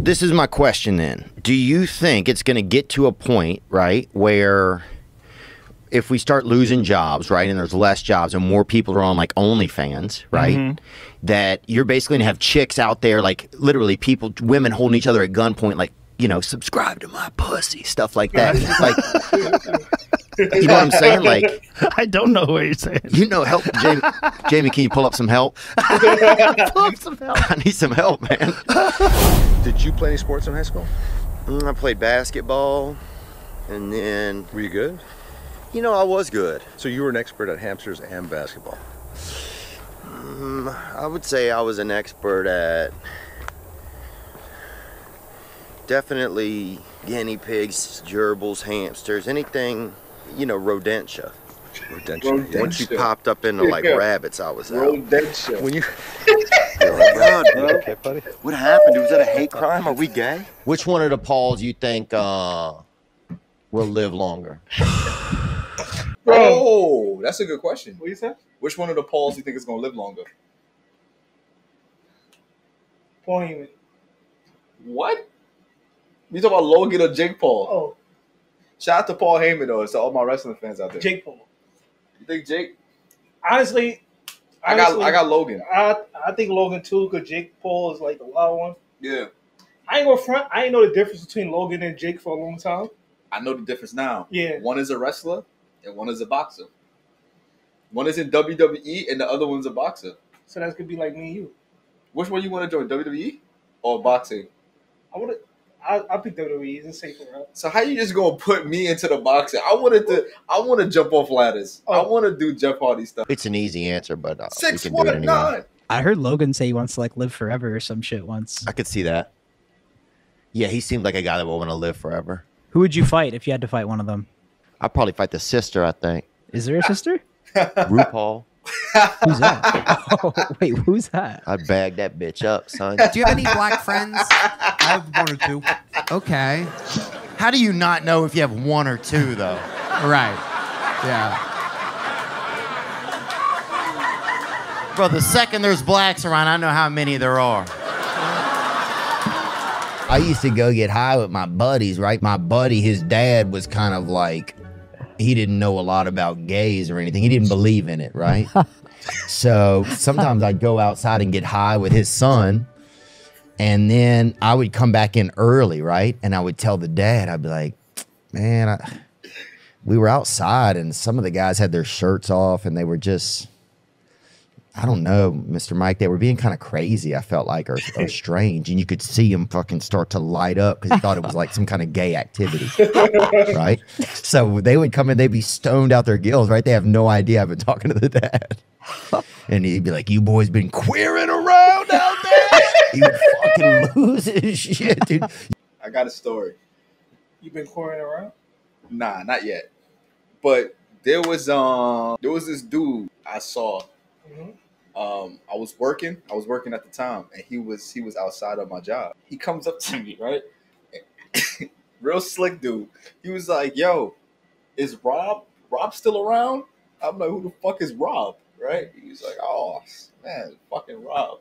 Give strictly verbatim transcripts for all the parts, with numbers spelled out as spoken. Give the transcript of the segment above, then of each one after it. This is my question then. Do you think it's going to get to a point, right, where if we start losing jobs, right, and there's less jobs and more people are on, like, OnlyFans, right, mm-hmm. that you're basically going to have chicks out there, like, literally people, women holding each other at gunpoint, like, you know, subscribe to my pussy, stuff like that. Like... You know what I'm saying? Like, I don't know what you're saying. You know, help, Jamie. Jamie, can you pull up some help? Pull up some help. I need some help, man. Did you play any sports in high school? Mm, I played basketball, and then. Were you good? You know, I was good. So you were an expert at hamsters and basketball. Mm, I would say I was an expert at definitely guinea pigs, gerbils, hamsters, anything. You know, Rodentia. Rodentia. Rodentia. Once you popped up into like yeah. rabbits, I was out. Rodentia. When you, God, bro. Okay, buddy. What happened? Was that a hate crime? Are we gay? Which one of the Pauls you think uh, will live longer? Bro, oh, that's a good question. What you say? Which one of the Pauls you think is gonna live longer? Paul Heyman. What? You talking about Logan or Jake Paul? Oh. Shout out to Paul Heyman, though, to all my wrestling fans out there. Jake Paul. You think Jake? Honestly, I got honestly, I got Logan. I, I think Logan, too, because Jake Paul is, like, the wild one. Yeah. I ain't gonna front. I ain't know the difference between Logan and Jake for a long time. I know the difference now. Yeah. One is a wrestler and one is a boxer. One is in W W E and the other one's a boxer. So that's going to be like me and you. Which one you want to join, W W E or boxing? I want to... I, I picked W W E. It's a safer route. So how you just gonna put me into the boxing? I wanted to. I want to jump off ladders. Oh. I want to do Jeff Hardy stuff. It's an easy answer, but uh, six one anyway. nine. I heard Logan say he wants to like live forever or some shit once. I could see that. Yeah, he seemed like a guy that would want to live forever. Who would you fight if you had to fight one of them? I'd probably fight the sister. I think. Is there a sister? RuPaul. Who's that? Oh, wait, who's that? I'd bag that bitch up, son. Do you have any black friends? I have one or two. Okay. How do you not know if you have one or two, though? Right. Yeah. Bro, the second there's blacks around, I know how many there are. I used to go get high with my buddies, right? My buddy, his dad was kind of like... He didn't know a lot about gays or anything. He didn't believe in it, right? So sometimes I'd go outside and get high with his son. And then I would come back in early, right? And I would tell the dad, I'd be like, man, I, we were outside and some of the guys had their shirts off and they were just, I don't know, Mister Mike, they were being kind of crazy, I felt like, or, or strange. And you could see him fucking start to light up because he thought it was like some kind of gay activity, right? So they would come in, they'd be stoned out their gills, right? They have no idea I've been talking to the dad. And he'd be like, you boys been queering around out there? He would fucking lose his shit, dude. I got a story. You been queering around? Nah, not yet. But there was, um, there was this dude I saw. Mm-hmm. Um, I was working. I was working at the time, and he was he was outside of my job. He comes up to me, right? Real slick dude. He was like, "Yo, is Rob Rob still around?" I'm like, "Who the fuck is Rob?" Right? He was like, "Oh man, fucking Rob.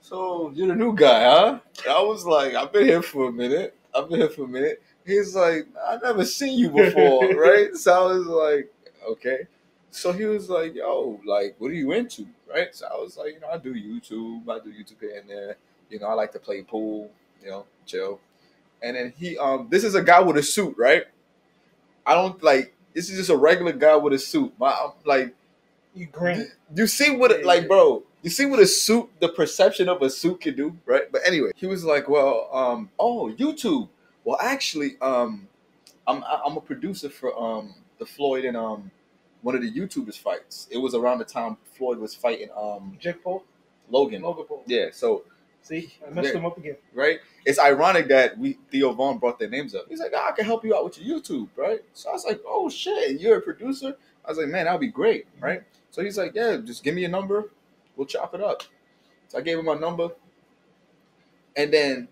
So you're the new guy, huh?" And I was like, "I've been here for a minute. I've been here for a minute." He's like, "I never seen you before, right?" So I was like, "Okay." So he was like, yo, like, what are you into, right? So I was like, you know, I do YouTube. I do YouTube here and there. You know, I like to play pool, you know, chill. And then he, um, this is a guy with a suit, right? I don't, like, this is just a regular guy with a suit. My, I'm like, you grin. You see what, it, like, bro, you see what a suit, the perception of a suit can do, right? But anyway, he was like, well, um, oh, YouTube. Well, actually, um, I'm, I'm a producer for um, the Floyd and, um, one of the YouTubers fights. It was around the time Floyd was fighting um Jake Paul, Logan. Logan Paul. Yeah. So see, I messed them up again. Right. It's ironic that we Theo Von brought their names up. He's like, oh, I can help you out with your YouTube, right? So I was like, oh shit, you're a producer. I was like, man, that'd be great, right? So he's like, yeah, just give me your number, we'll chop it up. So I gave him my number, and then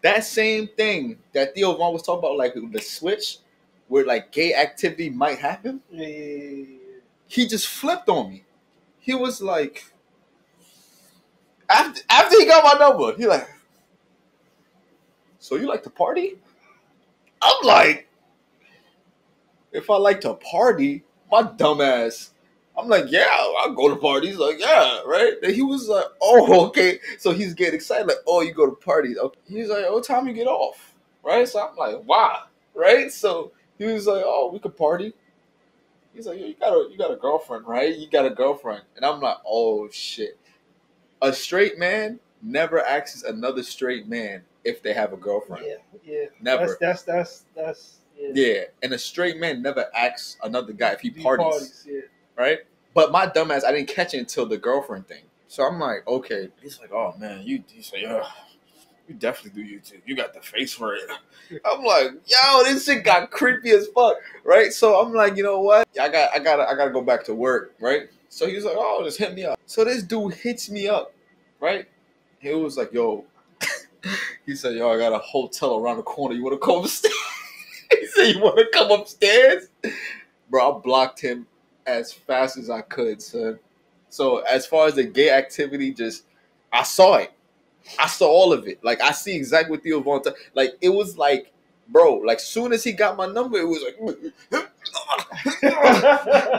that same thing that Theo Von was talking about, like the switch. Where like gay activity might happen, yeah, yeah, yeah, yeah. He just flipped on me. He was like, after after he got my number, he like, so you like to party? I'm like, if I like to party, my dumb ass. I'm like, yeah, I'll go to parties. Like, yeah, right? And he was like, oh, okay. So he's getting excited. Like, oh, you go to parties. He's like, oh, time you get off, right? So I'm like, why, right? So he was like, oh, we could party. He's like, yo, you got a, you got a girlfriend, right? You got a girlfriend. And I'm like, oh, shit. A straight man never asks another straight man if they have a girlfriend. Yeah, yeah. Never. That's, that's, that's, that's yeah. yeah. And a straight man never asks another guy if he, he parties. parties yeah. Right? But my dumbass, I didn't catch it until the girlfriend thing. So I'm like, okay. He's like, oh, man, you, he's like, oh, you definitely do YouTube. You got the face for it. I'm like, yo, this shit got creepy as fuck, right? So I'm like, you know what? I got, I got, I got to go back to work, right? So he was like, oh, just hit me up. So this dude hits me up, right? He was like, yo, he said, yo, I got a hotel around the corner. You want to come upstairs? He said, you want to come upstairs? Bro, I blocked him as fast as I could, son. So as far as the gay activity, just, I saw it. I saw all of it. Like, I see exactly what Theo Von, like, it was like, bro, like, soon as he got my number, it was like,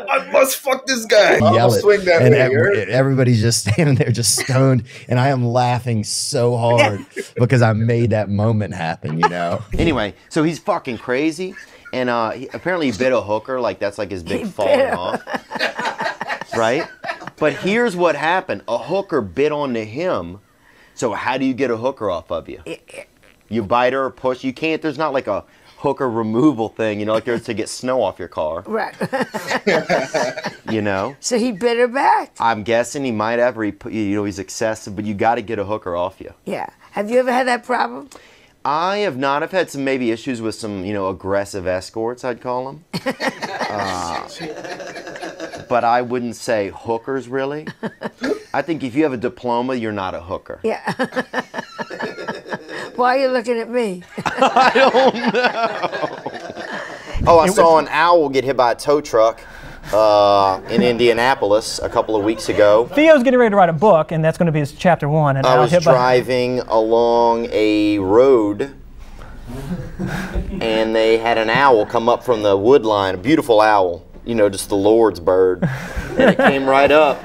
I must fuck this guy. I'll swing that and way, every, right? Everybody's just standing there, just stoned, and I am laughing so hard because I made that moment happen, you know? Anyway, so he's fucking crazy. And uh, he, apparently he bit a hooker, like that's like his big falling off, right? But here's what happened. A hooker bit onto him. So how do you get a hooker off of you? You bite her or push. You can't, there's not like a hooker removal thing, you know, like there's to get snow off your car. Right. You know? So he bit her back. I'm guessing he might have, or he, you know, he's excessive, but you got to get a hooker off you. Yeah. Have you ever had that problem? I have not. I've had some maybe issues with some, you know, aggressive escorts, I'd call them. Uh, but I wouldn't say hookers, really. I think if you have a diploma, you're not a hooker. Yeah. Why are you looking at me? I don't know. Oh, I saw an owl get hit by a tow truck uh, in Indianapolis a couple of weeks ago. Theo's getting ready to write a book, and that's going to be his chapter one. And I was driving along a road, and they had an owl come up from the wood line, a beautiful owl, you know, just the Lord's bird. And it came right up,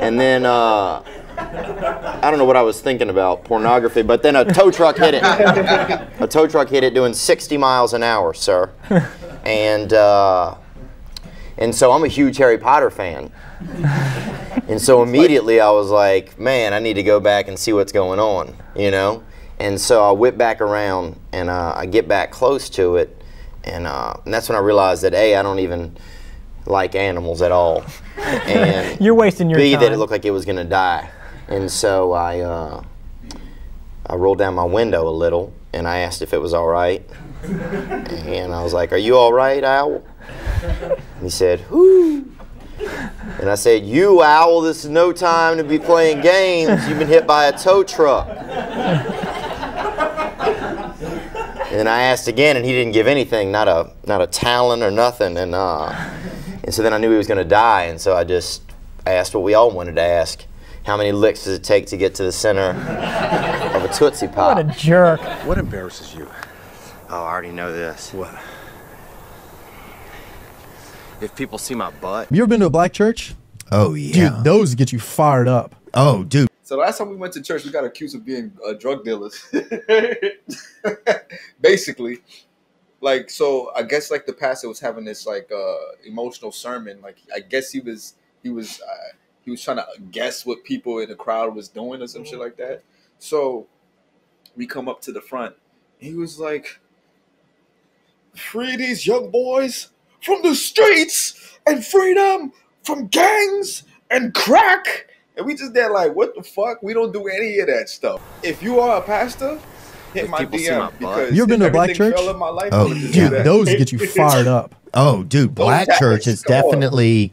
and then uh, I don't know what I was thinking about, pornography, but then a tow truck hit it. A tow truck hit it doing sixty miles an hour, sir. And uh, And so I'm a huge Harry Potter fan. And so immediately I was like, man, I need to go back and see what's going on, you know? And so I whip back around and uh, I get back close to it. And, uh, and that's when I realized that, A, I don't even like animals at all. And You're wasting your B, time. B, that it looked like it was going to die. And so I, uh, I rolled down my window a little and I asked if it was all right. And I was like, are you all right, owl? And he said, whoo. And I said, you owl, this is no time to be playing games. You've been hit by a tow truck. And then I asked again, and he didn't give anything, not a not a talon or nothing. And, uh, and so then I knew he was going to die, and so I just asked what we all wanted to ask. How many licks does it take to get to the center of a Tootsie Pop? What a jerk. What embarrasses you? Oh, I already know this. What? If people see my butt. You ever been to a black church? Oh, yeah. Dude, those get you fired up. Oh, dude. So last time we went to church, we got accused of being uh, drug dealers. Basically. Like, so I guess, like, the pastor was having this, like, uh, emotional sermon. Like, I guess he was, he was, uh, he was trying to guess what people in the crowd was doing or some mm-hmm. shit like that. So we come up to the front. He was like, free these young boys from the streets and freedom from gangs and crack. And we just there like, what the fuck? We don't do any of that stuff. If you are a pastor, hit if my D M. My because You've been to a black church? My life, oh, dude, those get you fired up. Oh, dude, black church is definitely,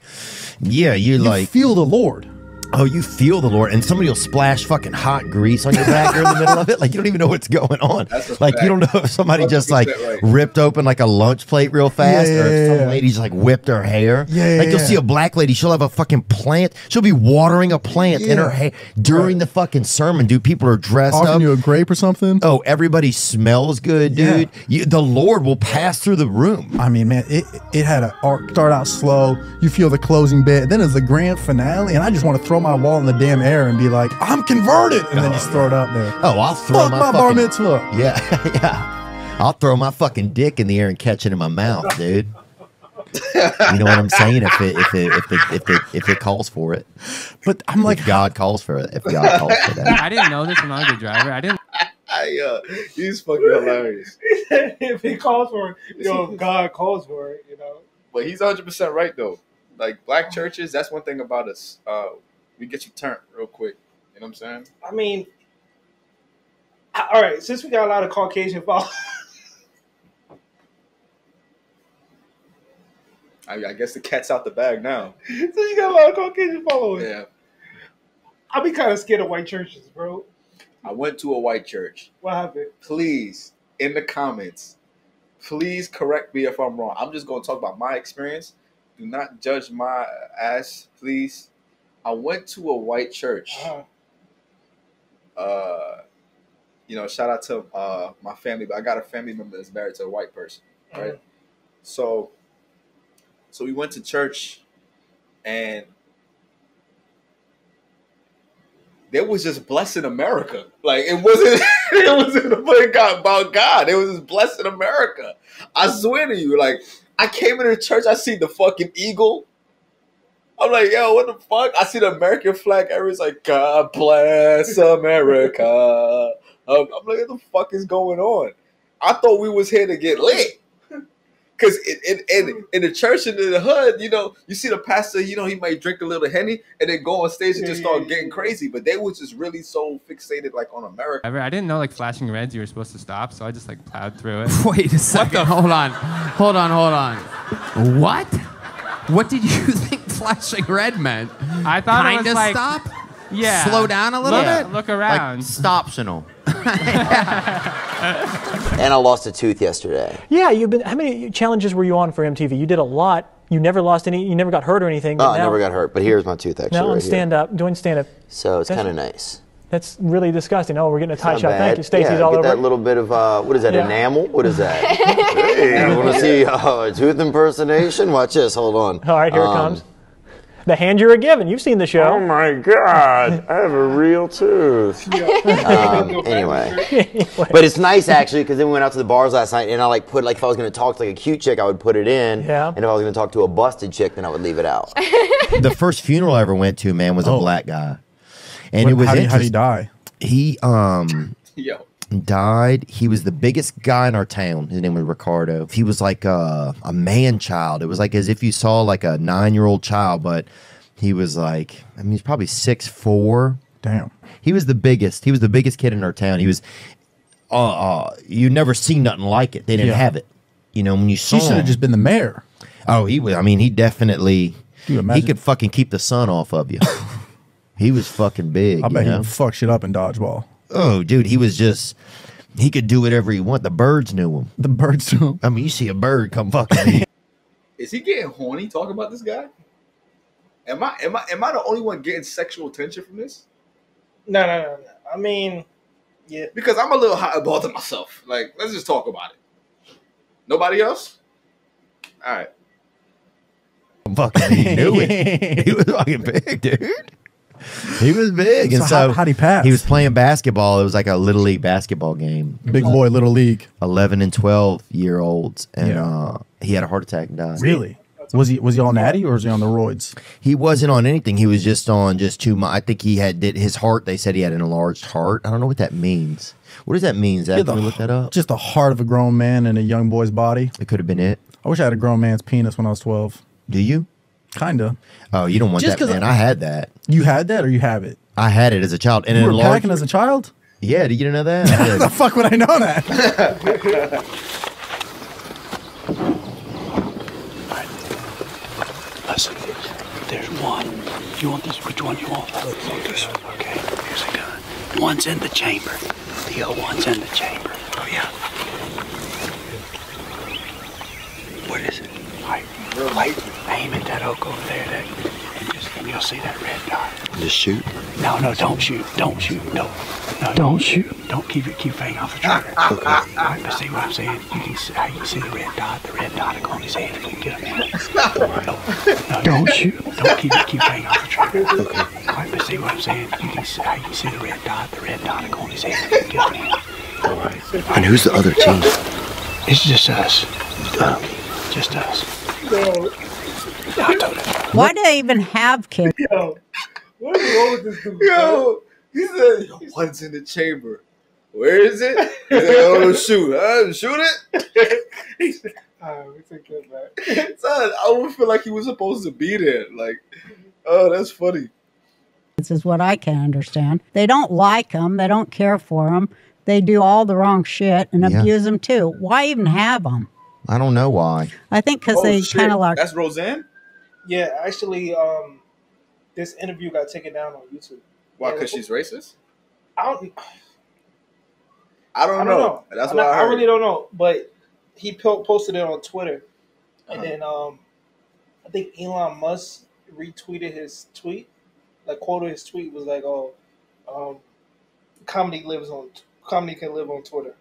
yeah, you, you like. You feel the Lord. Oh, you feel the Lord, and somebody will splash fucking hot grease on your back. You're in the middle of it, like you don't even know what's going on. Like fact. You don't know if somebody one hundred percent just like right. ripped open like a lunch plate real fast, yeah, yeah, or if some yeah. lady's like whipped her hair. Yeah, yeah, like you'll yeah. see a black lady, she'll have a fucking plant. She'll be watering a plant yeah. in her hair during right. the fucking sermon, dude. People are dressed Offering up. Offering you a grape or something. Oh, everybody smells good, dude. Yeah. You, the Lord will pass through the room. I mean, man, it it had an arc. Start out slow. You feel the closing bit, then it's the grand finale, and I just want to throw my wall in the damn air and be like, I'm converted, and then just throw it out there. Oh, I'll throw Fuck my, my bar mitzvah. Yeah, yeah. I'll throw my fucking dick in the air and catch it in my mouth, dude. You know what I'm saying? If it if it if it, if it if it calls for it. But I'm like, if God calls for it. If God calls for that. I didn't know this when I was a driver. I didn't. Yo, he's fucking hilarious. If he calls for it, you know, if God calls for it, you know. But he's one hundred percent right though. Like black churches, that's one thing about us. Uh, We get you turned real quick. You know what I'm saying? I mean, I, all right, since we got a lot of Caucasian followers. I, I guess the cat's out the bag now. So you got a lot of Caucasian followers. Yeah. I'll be kind of scared of white churches, bro. I went to a white church. What happened? Please, in the comments, please correct me if I'm wrong. I'm just going to talk about my experience. Do not judge my ass, please. I went to a white church. Uh, you know, shout out to uh, my family, but I got a family member that's married to a white person, right? Mm. So, so we went to church, and they was just blessing America. Like it wasn't, it wasn't about God. It was just blessing America. I swear to you, like I came into the church, I see the fucking eagle. I'm like, yo, what the fuck? I see the American flag. Everyone's like, God bless America. um, I'm like, what the fuck is going on? I thought we was here to get lit. Because in, in, in, in the church and in the hood, you know, you see the pastor, you know, he might drink a little Henny and then go on stage and just start getting crazy. But they was just really so fixated, like, on America. I didn't know, like, flashing reds, you were supposed to stop. So I just, like, plowed through it. Wait a second. What the? Hold on. Hold on, hold on. What? What did you think flashing red meant? I thought Kinda it was like... stop? Yeah. Slow down a little look, bit? Look around. Like, stoptional. And I lost a tooth yesterday. Yeah, you've been... How many challenges were you on for M T V? You did a lot. You never lost any... You never got hurt or anything. Oh, I now, never got hurt, but here's my tooth, actually. Now right I'm stand-up, doing stand-up. So it's kind of nice. That's really disgusting. Oh, we're getting a tie shot. Bad. Thank you, Stacey's yeah, all over. That little bit of uh, what is that? Yeah. Enamel? What is that? Hey, you want to see uh, a tooth impersonation? Watch this. Hold on. All right, here um, it comes. The hand you were given. You've seen the show. Oh my God! I have a real tooth. um, anyway, but it's nice actually because then we went out to the bars last night, and I like put like if I was going to talk to like a cute chick, I would put it in. Yeah. And if I was going to talk to a busted chick, then I would leave it out. The first funeral I ever went to, man, was oh. a black guy. And what, it was how did, how did he die? He um Yo. died. He was the biggest guy in our town. His name was Ricardo. He was like a, a man child. It was like as if you saw like a nine-year-old child, but he was like, I mean, he's probably six foot four. Damn. He was the biggest. He was the biggest kid in our town. He was uh, uh you never seen nothing like it. They didn't yeah. have it. You know, when you saw him. He should have just been the mayor. Oh, he was I mean, he definitely Dude, he could fucking keep the sun off of you. He was fucking big. I bet you know? He would fuck shit up in dodgeball. Oh, dude, he was just, he could do whatever he wanted. The birds knew him. The birds knew him. I mean, you see a bird come fucking me. Is he getting horny talking about this guy? Am I, am I, am I the only one getting sexual attention from this? No, no, no, no. I mean, yeah. Because I'm a little high-balled to myself. Like, let's just talk about it. Nobody else? All right. Fucking he knew it. He was fucking big, dude. He was big, so and so how, how'd he pass? He was playing basketball. It was like a little league basketball game. Big boy, little league. Eleven and twelve year olds, and yeah. uh, he had a heart attack and died. Really? Was he was he on natty or was he on the roids? He wasn't on anything. He was just on just too much. I think he had did his heart. They said he had an enlarged heart. I don't know what that means. What does that mean, Zach? Yeah, the, Can we look that up? Just the heart of a grown man in a young boy's body. It could have been it. I wish I had a grown man's penis when I was twelve. Do you? Kinda. Oh, you don't want just that, man. I, I had that. You had that, or you have it? I had it as a child. And you were enlarged... packing as a child? Yeah. Did you know that? How the fuck would I know that? All right. Listen, there's one You want this? Which one you want? I want this one. Okay, here's a gun. One's in the chamber. The other one's in the chamber. Oh, yeah. What is it? Light. Light. Aim at that oak over there. That, and, just, and you'll see that red dot. Just shoot? No, no, don't shoot. Don't shoot. No. no don't shoot. Don't keep your keep thing off the trigger. Okay. Right, but see what I'm saying? You can see, you can see the red dot. The red dot will go on his head if you can get him in. No, no, don't shoot. Don't keep your keep thing off the trigger. Okay. Right, but see what I'm saying? You can see, you can see the red dot. The red dot will go on his head if you can get him in. All right. And who's the other team? It's just us. Um, just us. No. I told him. Why do they even have kids? Yo, what is wrong with this dude? Yo, he said, one's in the chamber. Where is it? He said, oh, shoot. Huh? Shoot it? He said, all right, we take that back. Son, I would feel like he was supposed to be there. Like, oh, that's funny. This is what I can understand. They don't like them. They don't care for them. They do all the wrong shit and yeah. abuse them, too. Why even have them? I don't know why. I think because oh, they kind of like... That's Roseanne? Yeah, actually, um, this interview got taken down on YouTube. Why? Because she's racist? I don't... I don't, I don't know. know. That's I'm what not, I heard. I really don't know, but he po posted it on Twitter, and uh-huh. then um, I think Elon Musk retweeted his tweet. Like, quoted his tweet was like, "Oh, um, comedy lives on comedy can live on Twitter."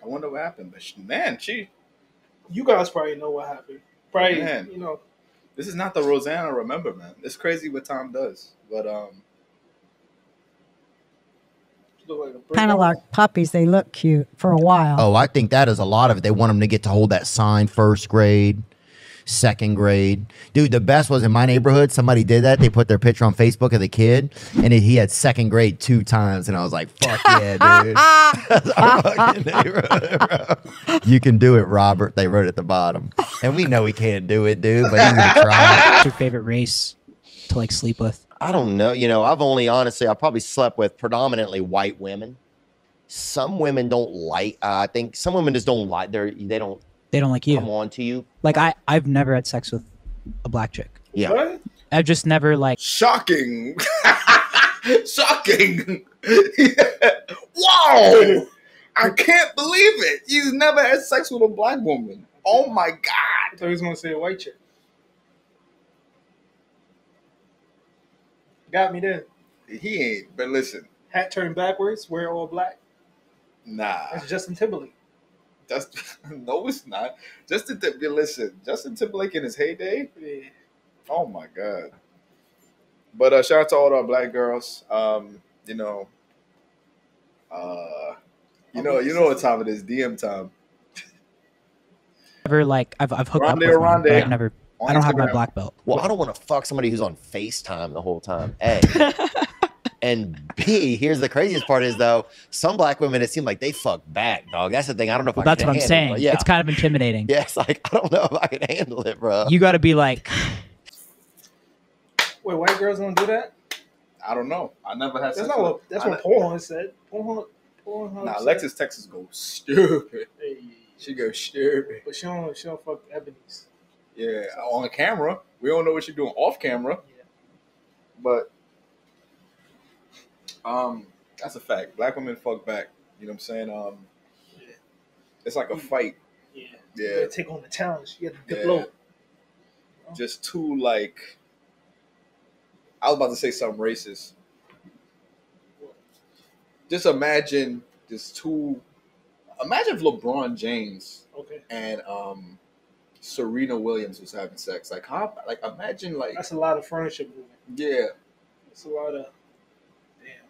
I wonder what happened, but she, man, she, you guys probably know what happened. Probably, man, you know, this is not the Roseanne I remember, man. It's crazy what Tom does, but um. Kind of like puppies. They look cute for a while. Oh, I think that is a lot of it. They want them to get to hold that sign first grade, second grade. Dude, the best was in my neighborhood. Somebody did that. They put their picture on Facebook of the kid, and he had second grade two times. And I was like, fuck yeah, dude. That's our fucking neighborhood, bro. You can do it, Robert. They wrote at the bottom. And we know he can't do it, dude. But he's gonna try. What's your favorite race to like sleep with? I don't know. You know, I've only honestly, I probably slept with predominantly white women. Some women don't like, uh, I think some women just don't like, they're, they don't, they don't like you. Come on to you. Like I, I've never had sex with a black chick. Yeah. What? I've just never like. Shocking. Shocking. Yeah. Whoa. I can't believe it. You've never had sex with a black woman. Oh my God. I thought he was going to say a white chick. Got me there. He ain't, but listen. Hat turned backwards, wear all black. Nah. That's Justin Timberlake. That's, no, it's not. Justin Timberlake, listen, Justin Timberlake in his heyday? Yeah. Oh, my God. But uh, shout out to all our black girls. Um, you know, uh, you know you know what time it is, D M time. Never, like, I've, I've hooked Ronde up with Ronde. Them, I've never... I don't Instagram. Have my black belt. Well, I don't want to fuck somebody who's on FaceTime the whole time. A. And B, here's the craziest part is, though, some black women, it seems like they fuck back, dog. That's the thing. I don't know if well, I that's can what handle I'm saying. It, yeah. It's kind of intimidating. Yeah, it's like, I don't know if I can handle it, bro. You got to be like. Wait, white girls don't do that? I don't know. I never had sex. Not what, that's I what Pornhub said. Pornhub, Pornhub nah, said. Alexis Texas goes stupid. Hey. She goes stupid. But she don't, she don't fuck Ebony's. Yeah, on camera. We don't know what you're doing off camera. Yeah. But um, that's a fact. Black women fuck back. You know what I'm saying? Um, yeah. It's like a fight. Yeah. Yeah. You gotta take on the challenge. You have to dip yeah. low. You know? Just too, like, I was about to say something racist. Just imagine just two. Imagine if LeBron James okay. and um. Serena Williams was having sex. Like, how? Like, imagine, like... That's a lot of furniture moving. Yeah. That's a lot of... Damn.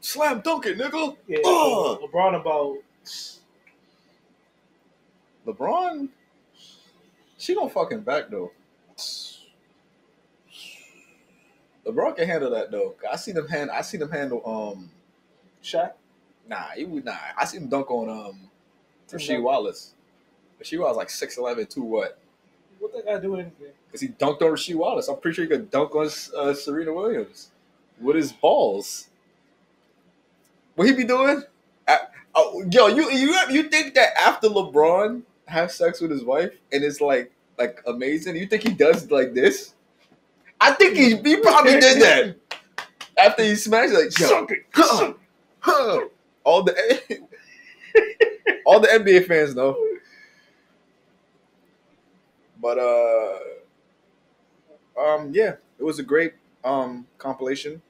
Slam dunk it, nigga! Yeah, uh! LeBron about... LeBron? She don't fucking back, though. LeBron can handle that, though. I seen him, hand, I seen him handle, um... Shaq? Nah, he would not. I seen him dunk on, um... Rasheed Wallace. Rasheed Wallace like six eleven, two what? What that guy doing? Because he dunked on Rasheed Wallace. I'm pretty sure he could dunk on uh, Serena Williams with his balls. What he be doing? I, I, yo, you you you think that after LeBron has sex with his wife and it's like like amazing, you think he does like this? I think he, he probably did that. After he smashed, like, suck it, huh, huh. All the all the N B A fans know. But uh, um, yeah, it was a great um compilation.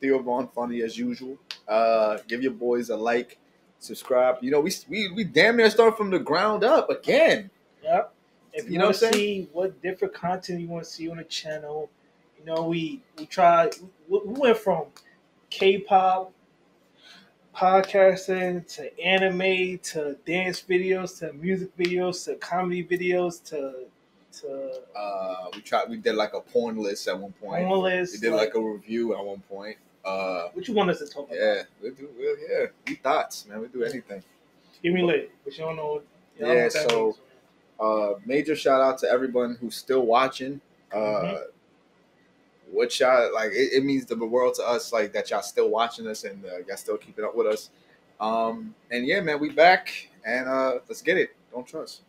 Theo Von, funny as usual. Uh, give your boys a like, subscribe. You know, we we we damn near start from the ground up again. Yep. If you, you know what I'm saying, what different content you want to see on the channel. You know, we we tried. We, we went from K-pop podcasting to anime to dance videos to music videos to comedy videos to to. Uh, we tried. We did like a porn list at one point. Porn list. We did like, like a review at one point. Uh, what you want us to talk about? Yeah, we do. We'll, yeah, we thoughts, man. We do anything. Give me lit, but you don't know. You don't yeah. Know what that so, means. Uh, major shout out to everyone who's still watching. Uh. Mm-hmm. What y'all like? It, it means the world to us, like that y'all still watching us and uh, y'all still keeping up with us. Um, and yeah, man, we back and uh, let's get it. Don't trust.